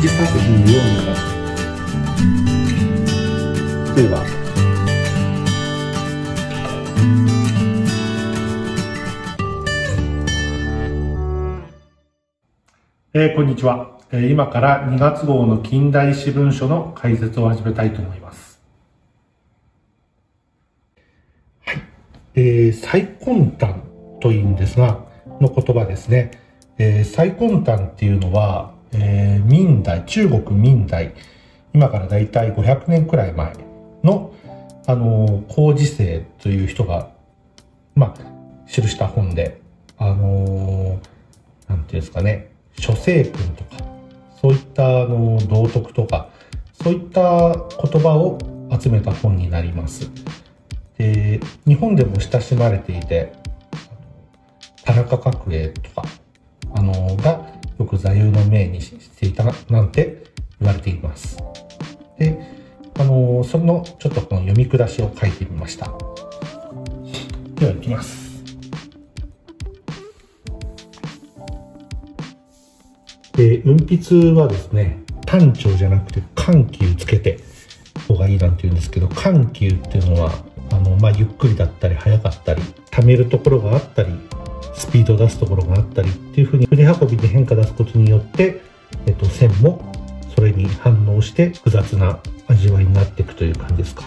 実作品のようになる。例えばこんにちは。今から2月号の近代史文書の解説を始めたいと思います。はい、最根端というんですがの言葉ですね。最根端っていうのは、明代、中国明代、今からだいたい500年くらい前の、高次生という人が、記した本で、なんていうんですかね、諸生訓とか、そういった道徳とか、そういった言葉を集めた本になります。で、日本でも親しまれていて、田中角栄とか、がよく座右の銘にしていたなんて言われています。で、そのちょっとこの読み下しを書いてみました。では行きます。運筆はですね、単調じゃなくて緩急つけて方がいいなんて言うんですけど、緩急っていうのはゆっくりだったり速かったり、溜めるところがあったり、スピードを出すところがあったりっていうふうに筆運びで変化出すことによって、線もそれに反応して複雑な味わいになっていくという感じですか。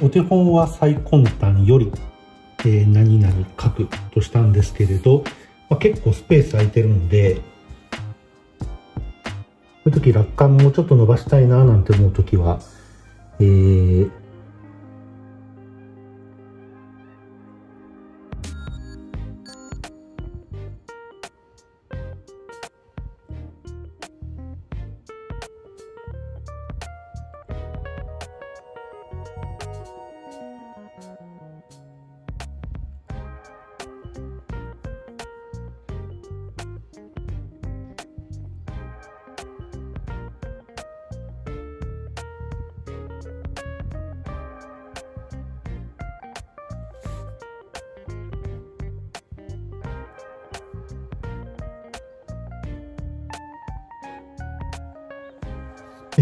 お手本は最根端より、何々書くとしたんですけれど、まあ、結構スペース空いてるんで、こういう時楽観もうちょっと伸ばしたいななんて思う時は、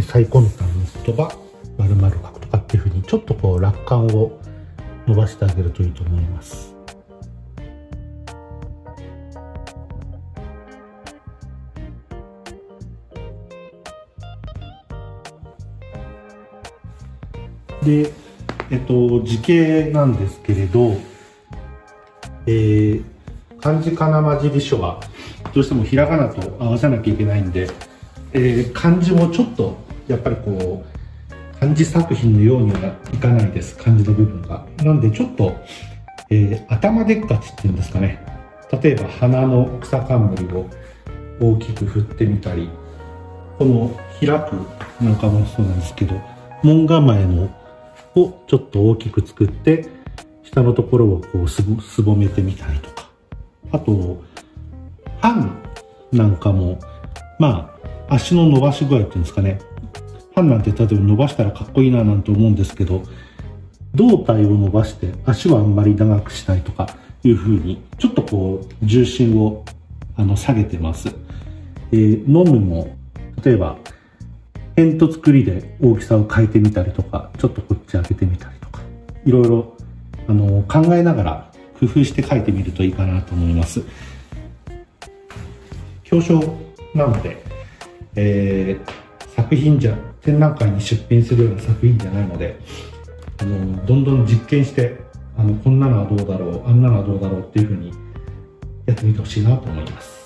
最根端の言葉丸々書くとかっていうふうにちょっとこう楽観を伸ばしてあげるといいと思います。で、字形なんですけれど、漢字かなまじり書はどうしてもひらがなと合わせなきゃいけないんで、漢字もちょっとやっぱりこう漢字作品のようにはいかないです。漢字の部分がなんでちょっと、頭でっかちっていうんですかね。例えば花の草冠を大きく振ってみたり、この開くなんかもそうなんですけど、門構えのをちょっと大きく作って下のところをこうすぼめてみたりとか、あと半なんかもまあ足の伸ばし具合っていうんですかね。半なんて例えば伸ばしたらかっこいいななんて思うんですけど、胴体を伸ばして足はあんまり長くしないとかいうふうにちょっとこう重心を下げてます。飲むも例えば辺と作りで大きさを変えてみたりとか、ちょっとこっち上げてみたりとか、いろいろ考えながら工夫して書いてみるといいかなと思います。表彰なので作品じゃ展覧会に出品するような作品じゃないので、どんどん実験して、こんなのはどうだろう、あんなのはどうだろうっていうふうにやってみてほしいなと思います。